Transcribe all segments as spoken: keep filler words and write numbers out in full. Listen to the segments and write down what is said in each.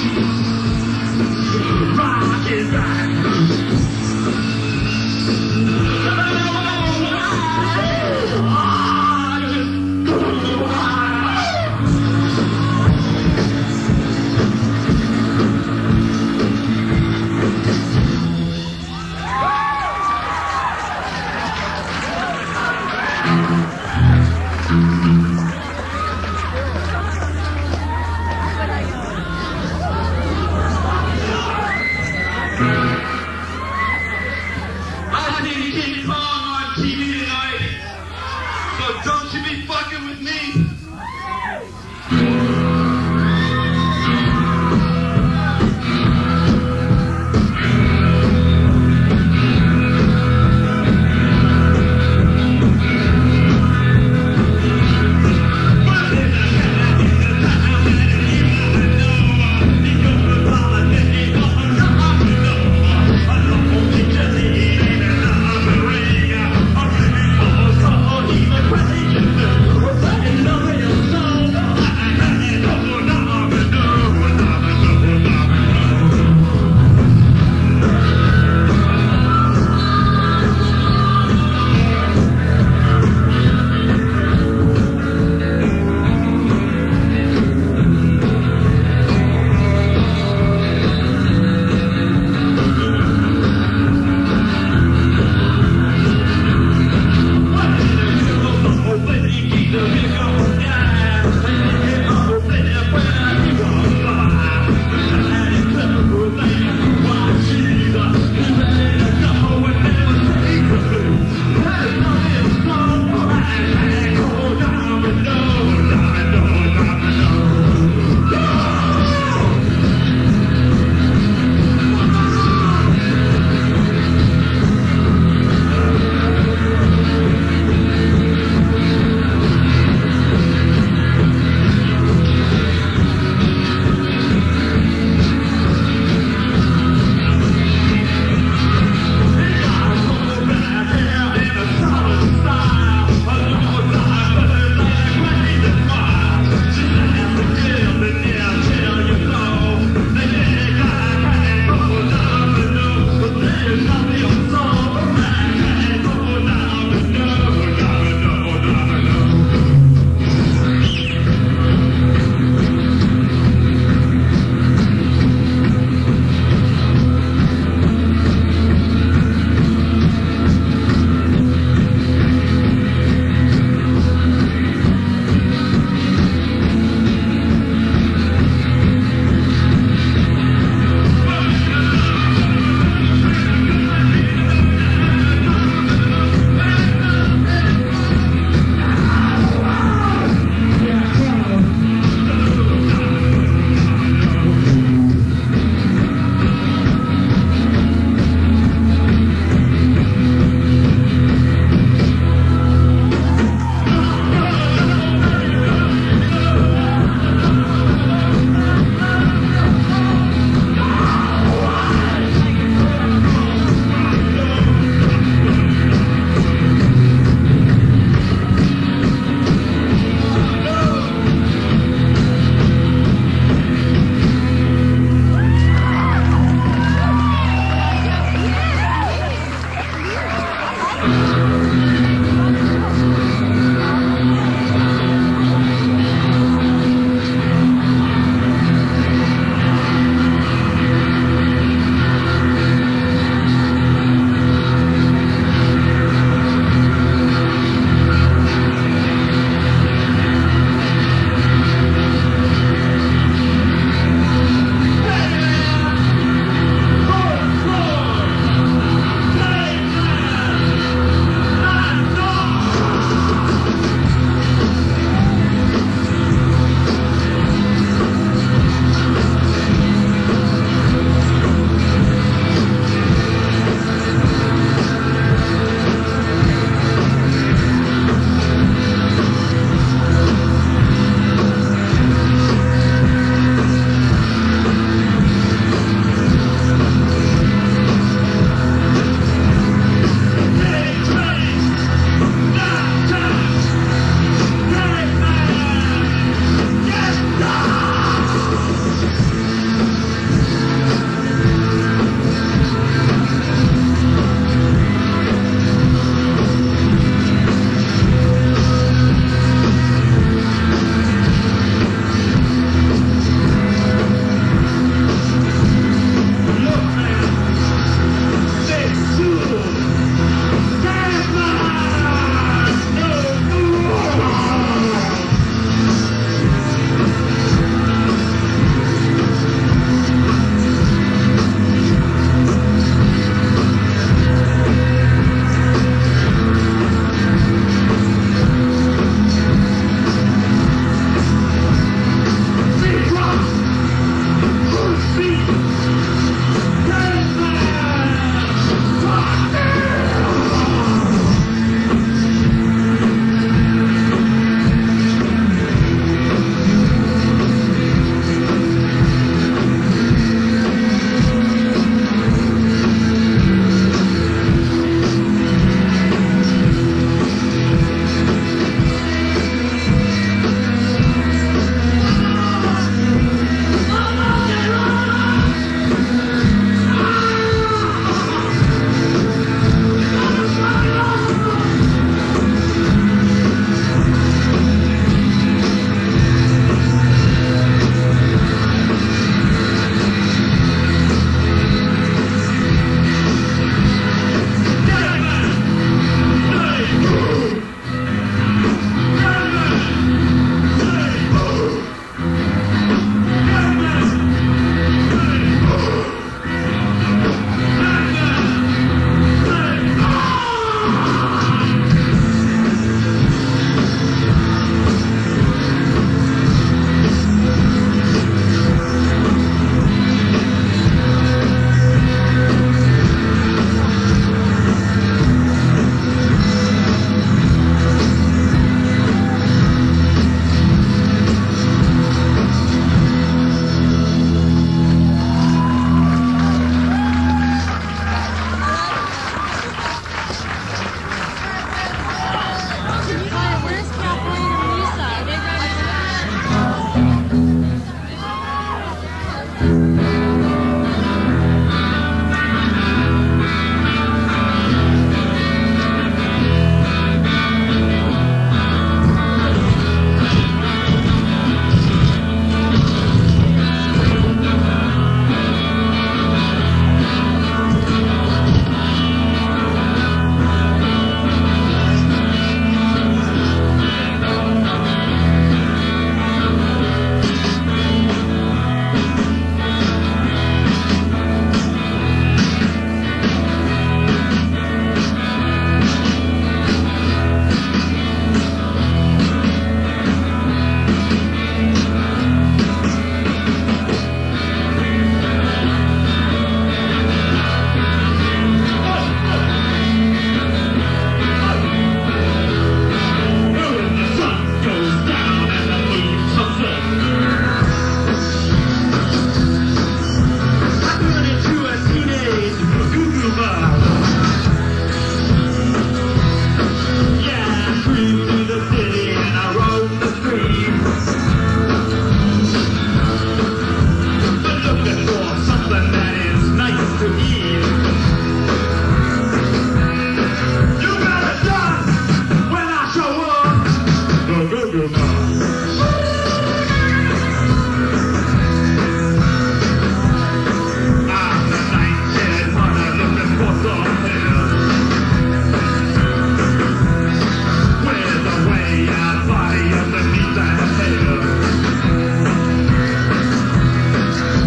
What are you doing?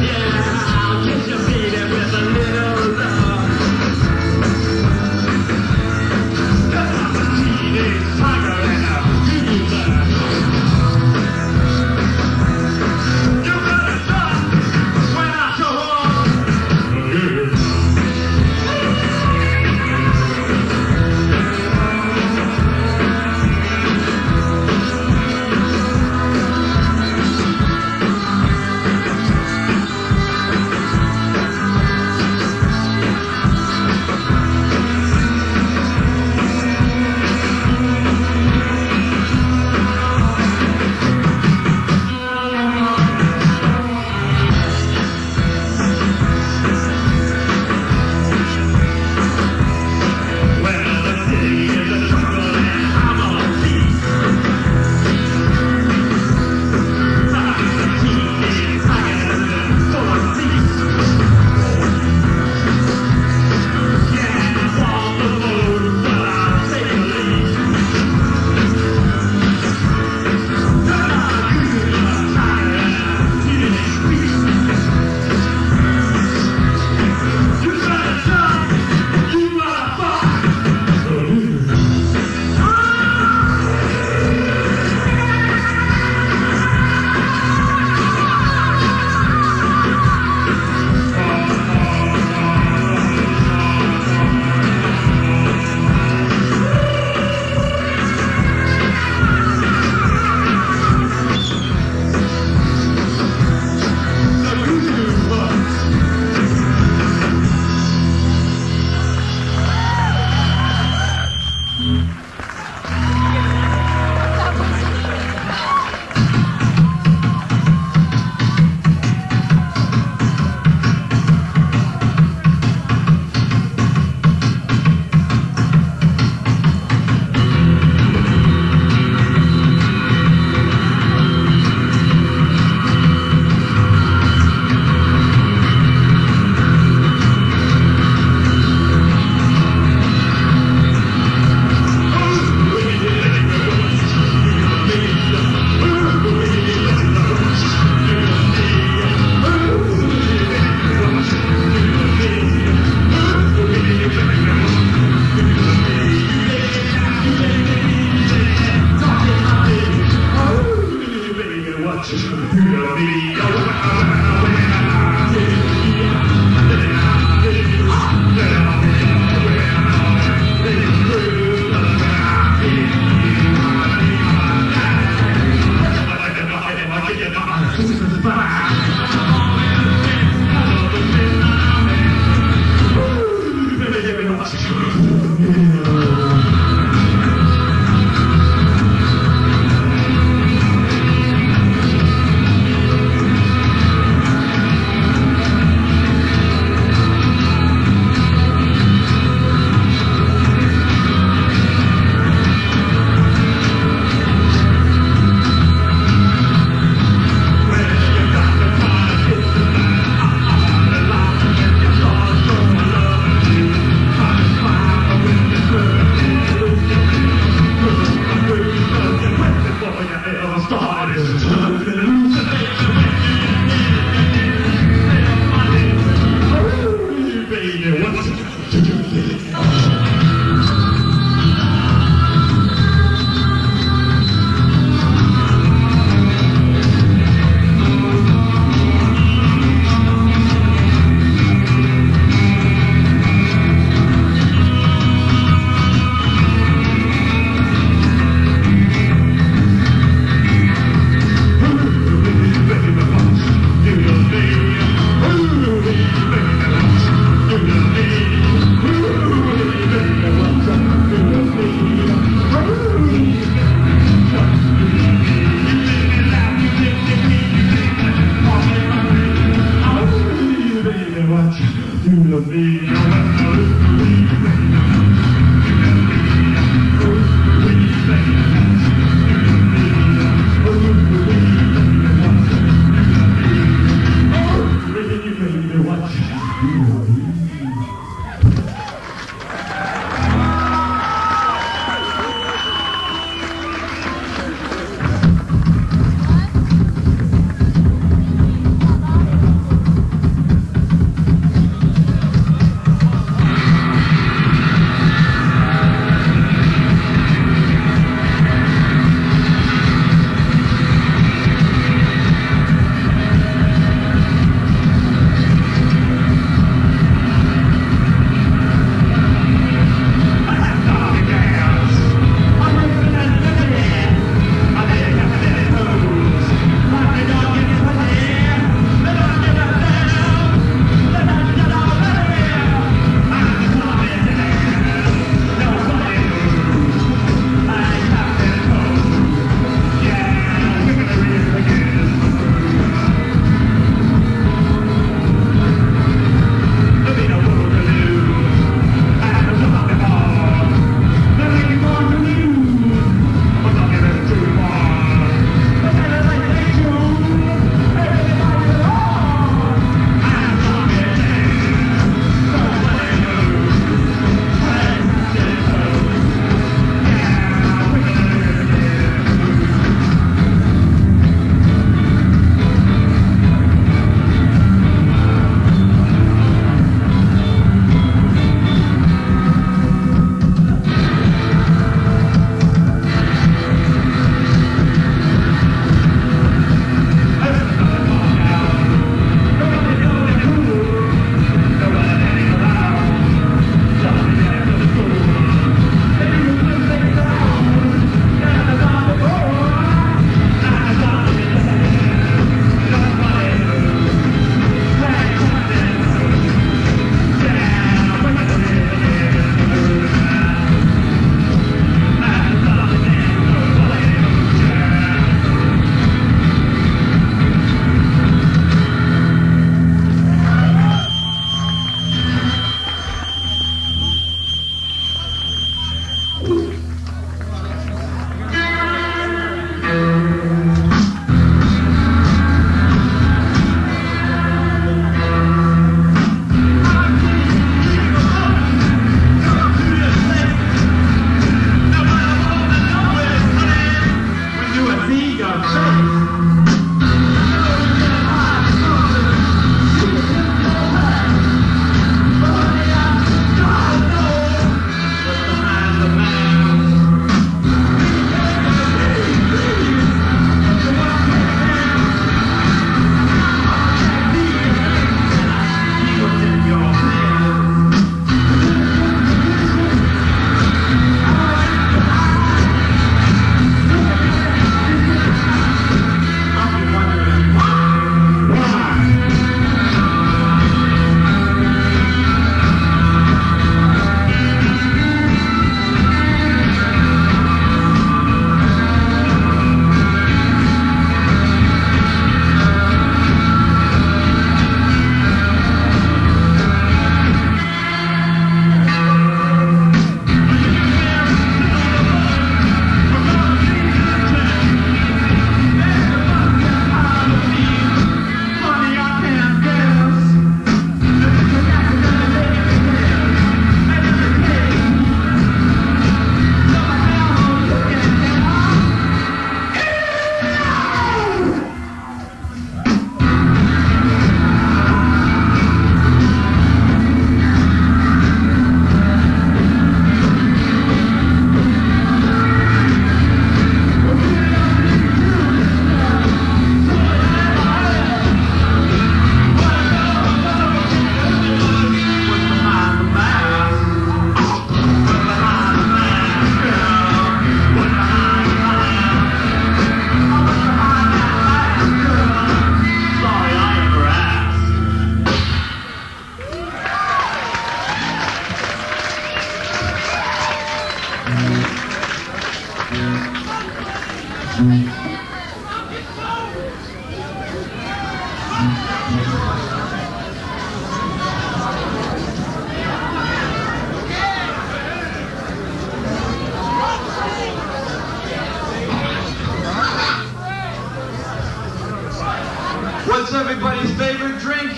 Yeah, I'll get you beaten with a little love.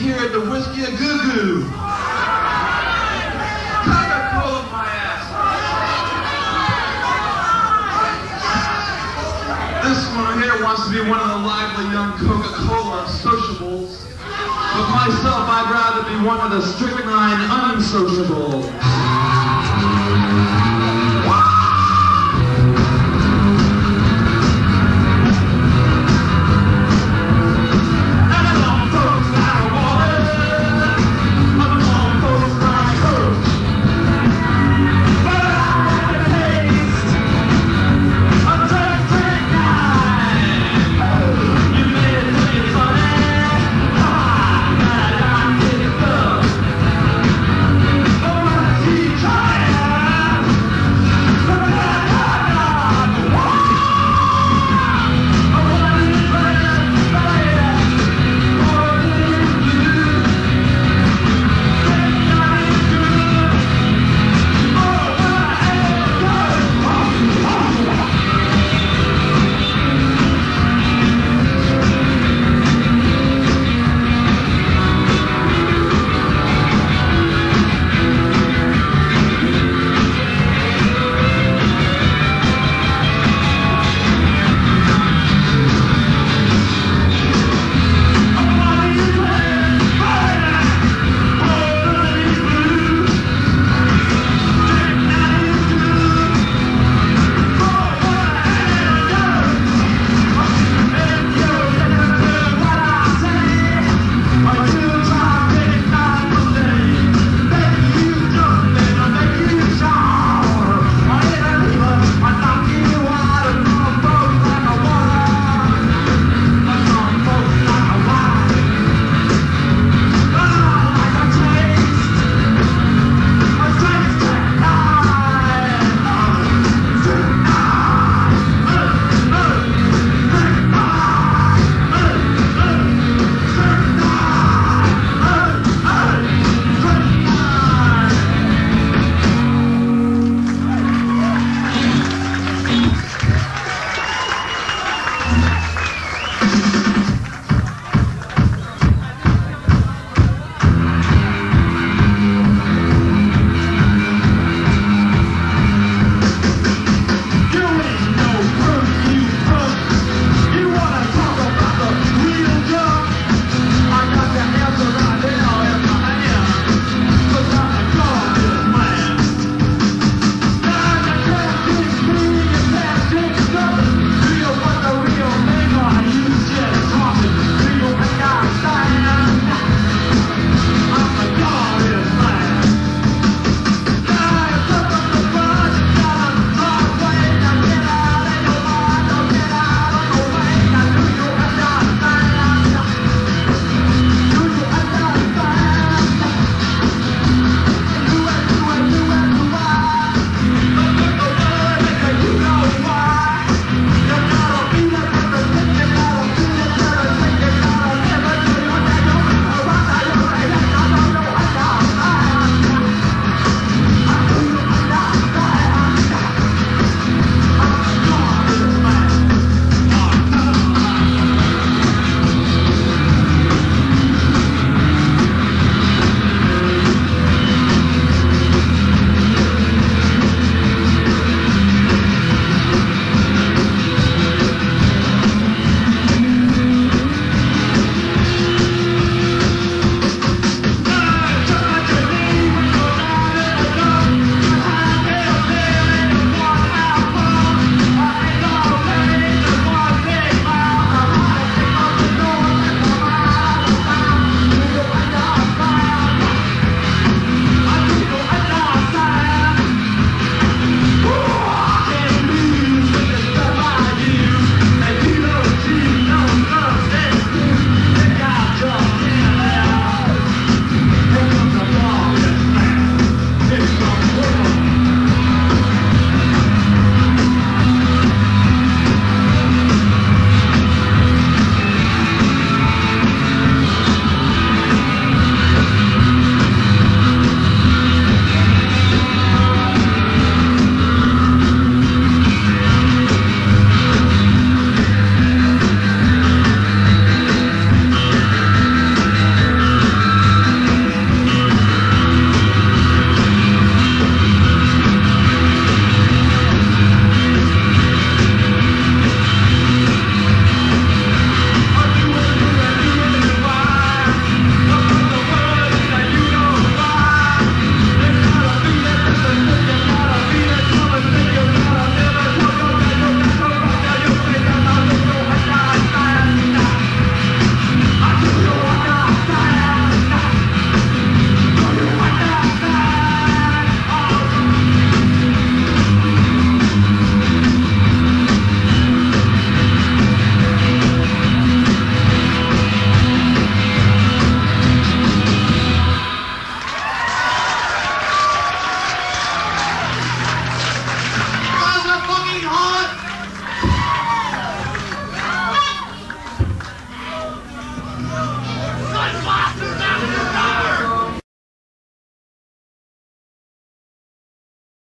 here at the Whiskey a Goo Goo. Coca-Cola my ass. This one here wants to be one of the lively young Coca-Cola sociables. But myself, I'd rather be one of the strychnine unsociable.